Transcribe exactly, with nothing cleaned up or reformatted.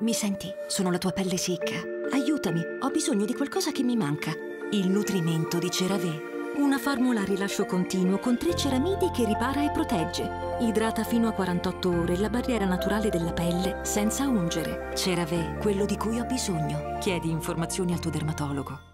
Mi senti? Sono la tua pelle secca. Aiutami, ho bisogno di qualcosa che mi manca. Il nutrimento di CeraVe. Una formula a rilascio continuo con tre ceramidi che ripara e protegge. Idrata fino a quarantotto ore la barriera naturale della pelle senza ungere. CeraVe, quello di cui ho bisogno. Chiedi informazioni al tuo dermatologo.